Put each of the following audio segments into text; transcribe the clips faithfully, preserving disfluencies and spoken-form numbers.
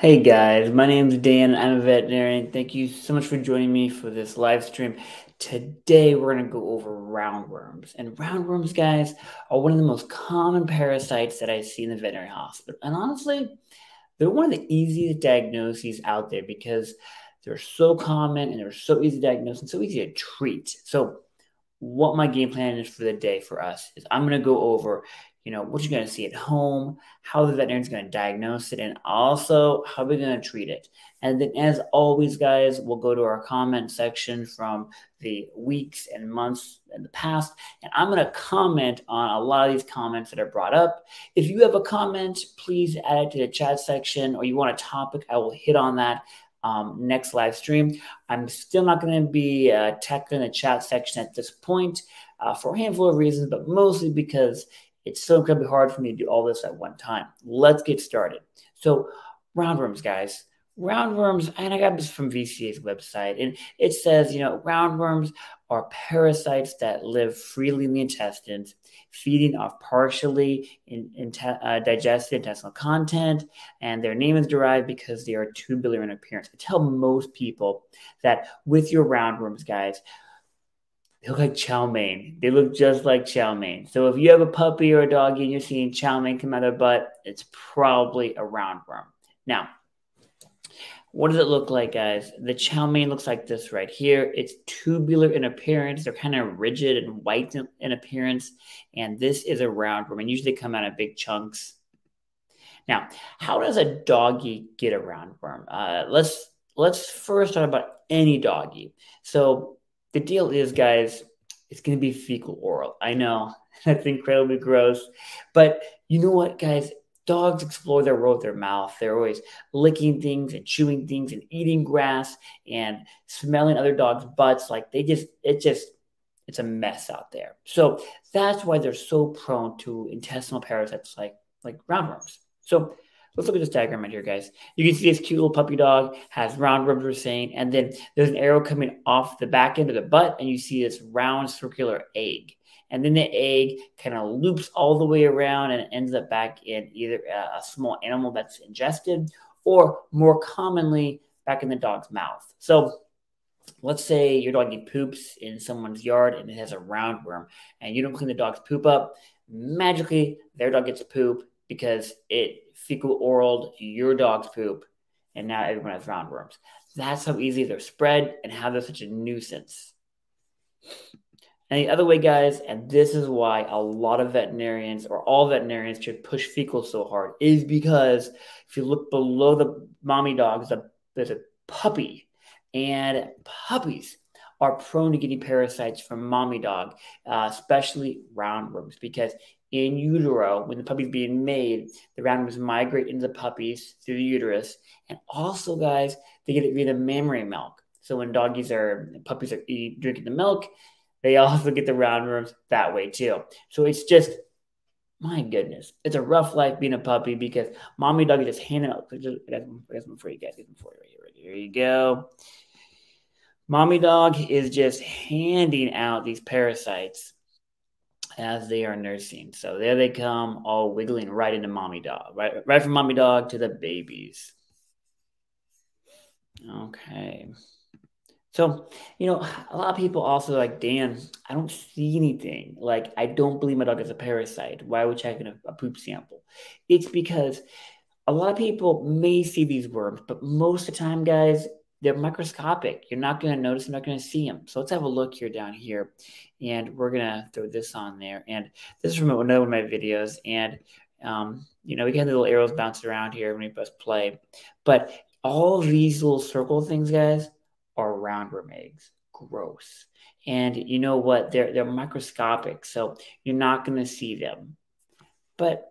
Hey guys, my name is Dan. I'm a veterinarian. Thank you so much for joining me for this live stream. Today we're going to go over roundworms. And roundworms, guys, are one of the most common parasites that I see in the veterinary hospital. And honestly, they're one of the easiest diagnoses out there because they're so common and they're so easy to diagnose and so easy to treat. So what my game plan is for the day for us is I'm going to go over you know, what you're going to see at home, how the veterinarian is going to diagnose it, and also how we're going to treat it. And then as always, guys, we'll go to our comment section from the weeks and months in the past. And I'm going to comment on a lot of these comments that are brought up. If you have a comment, please add it to the chat section, or you want a topic, I will hit on that um, next live stream. I'm still not going to be uh, tackling the chat section at this point uh, for a handful of reasons, but mostly because it's so incredibly hard for me to do all this at one time. Let's get started. So roundworms, guys. Roundworms, and I got this from V C A's website, and it says, you know, roundworms are parasites that live freely in the intestines, feeding off partially in, in, uh, digested intestinal content, and their name is derived because they are tubular in appearance. I tell most people that with your roundworms, guys, they look like chow mein. They look just like chow mein. So if you have a puppy or a doggy and you're seeing chow mein come out of their butt, it's probably a roundworm. Now, what does it look like, guys? The chow mein looks like this right here. It's tubular in appearance. They're kind of rigid and white in appearance. And this is a roundworm. And usually they come out in big chunks. Now, how does a doggy get a roundworm? Uh, let's, let's first talk about any doggy. So the deal is, guys, it's going to be fecal oral. I know that's incredibly gross, but you know what, guys? Dogs explore their world with their mouth. They're always licking things and chewing things and eating grass and smelling other dogs' butts. Like they just, it just, it's a mess out there. So that's why they're so prone to intestinal parasites like like roundworms. So let's look at this diagram right here, guys. You can see this cute little puppy dog has roundworms, we're saying, and then there's an arrow coming off the back end of the butt, and you see this round circular egg. And then the egg kind of loops all the way around and ends up back in either a small animal that's ingested or more commonly back in the dog's mouth. So let's say your doggy poops in someone's yard and it has a roundworm, and you don't clean the dog's poop up. Magically, their dog gets poop because it fecal oraled your dog's poop, and now everyone has roundworms. That's how easy they're spread and how they're such a nuisance. And the other way, guys, and this is why a lot of veterinarians or all veterinarians should push fecal so hard, is because if you look below the mommy dogs, there's a puppy, and puppies are prone to getting parasites from mommy dog, uh, especially roundworms, because in utero, when the puppy's being made, the roundworms migrate into the puppies through the uterus. And also, guys, they get it via the mammary milk. So when doggies are, puppies are eating, drinking the milk, they also get the roundworms that way too. So it's just, my goodness, it's a rough life being a puppy because mommy doggy just handing out. I got some for you guys. I got some for you right here. Right here you go. Mommy dog is just handing out these parasites as they are nursing. So there they come, all wiggling right into mommy dog, right, right from mommy dog to the babies. Okay. So, you know, a lot of people also like, Dan, I don't see anything. Like, I don't believe my dog is a parasite. Why are we checking a, a poop sample? It's because a lot of people may see these worms, but most of the time, guys, they're microscopic. You're not going to notice. You're not going to see them. So let's have a look here down here. And we're going to throw this on there. And this is from another one of my videos. And, um, you know, we got the little arrows bouncing around here when we press play. But all these little circle things, guys, are roundworm eggs. Gross. And you know what? They're, they're microscopic. So you're not going to see them. But,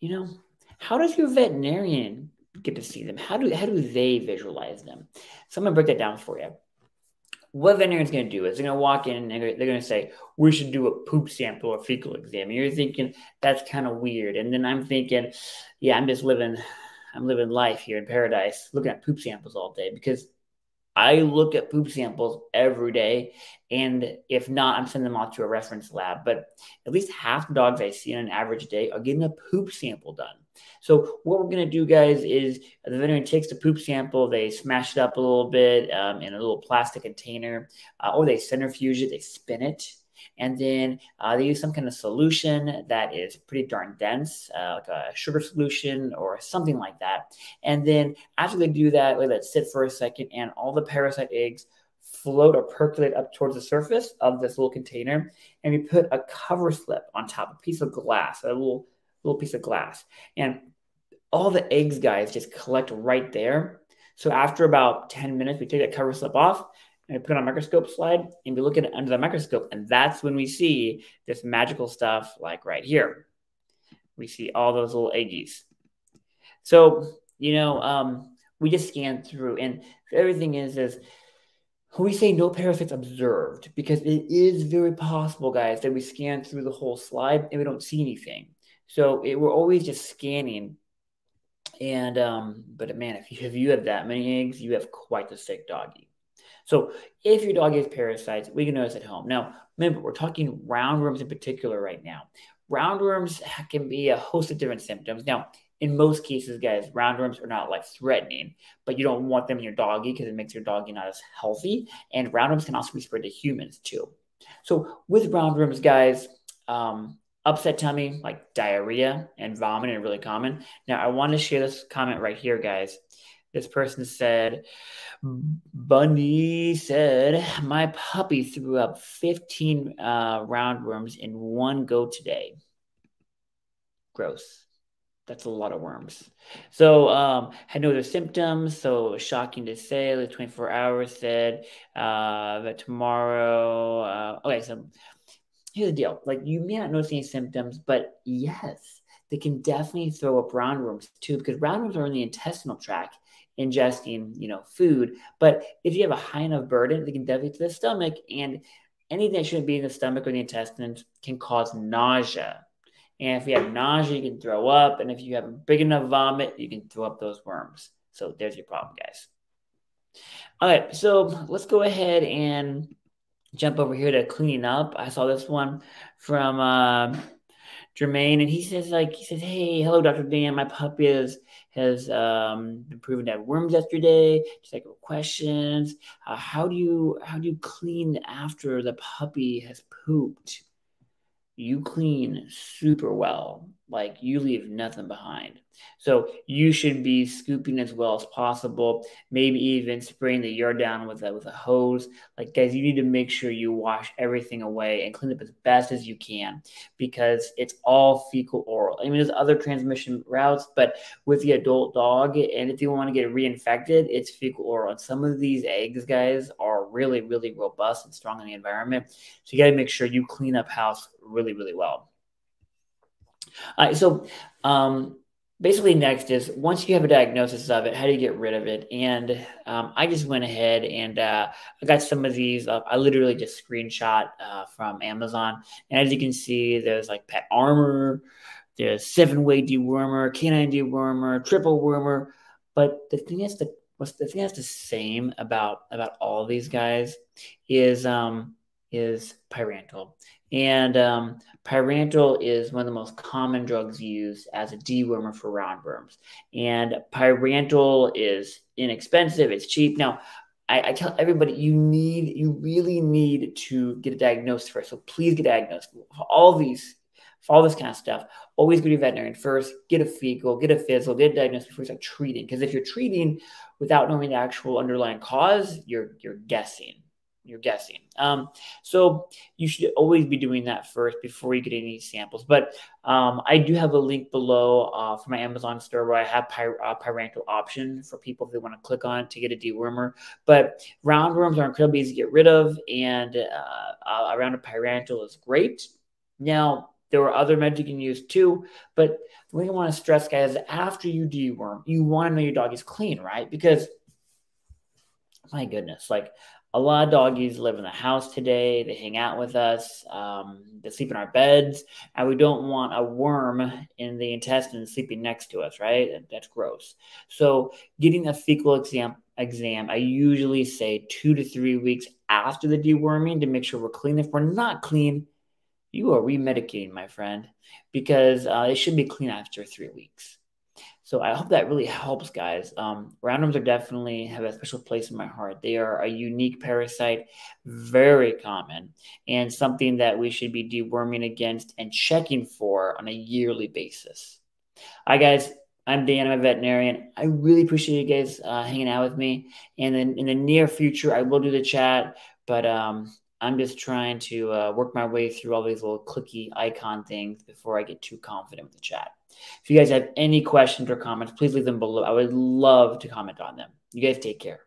you know, how does your veterinarian get to see them? How do how do they visualize them? So I'm gonna break that down for you. What veterinarian's gonna do is they're gonna walk in and they're, they're gonna say, we should do a poop sample or fecal exam. And you're thinking, that's kind of weird. And then I'm thinking, yeah, I'm just living, I'm living life here in paradise, looking at poop samples all day because I look at poop samples every day, and if not, I'm sending them off to a reference lab. But at least half the dogs I see on an average day are getting a poop sample done. So what we're going to do, guys, is the veterinarian takes the poop sample, they smash it up a little bit um, in a little plastic container, uh, or they centrifuge it, they spin it. And then uh, they use some kind of solution that is pretty darn dense, uh, like a sugar solution or something like that. And then after they do that, let that sit for a second, and all the parasite eggs float or percolate up towards the surface of this little container. And we put a cover slip on top, a piece of glass, a little, little piece of glass. And all the eggs, guys, just collect right there. So after about ten minutes, we take that cover slip off, and I put it on a microscope slide, and we look at it under the microscope, and that's when we see this magical stuff, like right here. We see all those little eggies. So, you know, um, we just scan through, and everything is, is we say no parasites observed, because it is very possible, guys, that we scan through the whole slide, and we don't see anything. So it, we're always just scanning. And, um, but man, if you, if you have that many eggs, you have quite the sick doggy. So if your dog has parasites, we can notice at home. Now, remember, we're talking roundworms in particular right now. Roundworms can be a host of different symptoms. Now, in most cases, guys, roundworms are not life-threatening, but you don't want them in your doggy because it makes your doggy not as healthy. And roundworms can also be spread to humans too. So with roundworms, guys, um, upset tummy, like diarrhea and vomiting are really common. Now, I want to share this comment right here, guys. This person said, Bundy said, my puppy threw up fifteen uh, roundworms in one go today. Gross. That's a lot of worms. So um, had no other symptoms. So it was shocking to say. The twenty-four hours said uh, that tomorrow. Uh, okay, so here's the deal. Like, you may not notice any symptoms, but yes, they can definitely throw up roundworms too, because roundworms are in the intestinal tract, ingesting, you know, food. But if you have a high enough burden, they can definitely to the stomach, and anything that shouldn't be in the stomach or the intestines can cause nausea. And if you have nausea, you can throw up. And if you have a big enough vomit, you can throw up those worms. So there's your problem, guys. All right, so let's go ahead and jump over here to cleaning up. I saw this one from uh, Jermaine, and he says, like, he says, hey, hello, Doctor Dan. My puppy has, has um, been proven to have worms yesterday. Just like questions. Uh, how do you, how do you clean after the puppy has pooped? You clean super well. Like, you leave nothing behind. So you should be scooping as well as possible. Maybe even spraying the yard down with a, with a hose. Like, guys, you need to make sure you wash everything away and clean up as best as you can, because it's all fecal oral. I mean, there's other transmission routes, but with the adult dog, and if you want to get reinfected, it's fecal oral. And some of these eggs, guys, are really, really robust and strong in the environment. So you got to make sure you clean up house really, really well. All right, so um, basically next is, once you have a diagnosis of it, how do you get rid of it? And um, I just went ahead and uh, I got some of these up. I literally just screenshot uh, from Amazon. And as you can see, there's like pet armor, there's seven-way dewormer, canine dewormer, triple wormer. But the thing is, the, what's the thing that's the same about about all these guys is um, is pyrantel. And um, pyrantel is one of the most common drugs used as a dewormer for roundworms. And pyrantel is inexpensive. It's cheap. Now, I, I tell everybody, you need, you really need to get diagnosed first. So please get diagnosed. For all these, for all this kind of stuff, always go to your veterinarian first. Get a fecal, get a fizzle, get a diagnosis before you start treating. Because if you're treating without knowing the actual underlying cause, you're you're guessing. You're guessing. Um, so you should always be doing that first before you get any samples. But um, I do have a link below uh, for my Amazon store where I have py uh, pyrantel option for people if they want to click on it to get a dewormer. But roundworms are incredibly easy to get rid of, and uh, a round of pyrantel is great. Now, there are other meds you can use too, but the thing I want to stress, guys, is after you deworm, you want to know your dog is clean, right? Because, my goodness, like, a lot of doggies live in the house today. They hang out with us. Um, they sleep in our beds. And we don't want a worm in the intestine sleeping next to us, right? That's gross. So getting a fecal exam exam, I usually say two to three weeks after the deworming to make sure we're clean. If we're not clean, you are remedicating, my friend, because uh, it should be clean after three weeks. So I hope that really helps, guys. Um, roundworms are definitely have a special place in my heart. They are a unique parasite, very common, and something that we should be deworming against and checking for on a yearly basis. Hi, guys. I'm Dan, I'm a veterinarian. I really appreciate you guys uh, hanging out with me. And then in the near future, I will do the chat, but um, I'm just trying to uh, work my way through all these little clicky icon things before I get too confident with the chat. If you guys have any questions or comments, please leave them below. I would love to comment on them. You guys take care.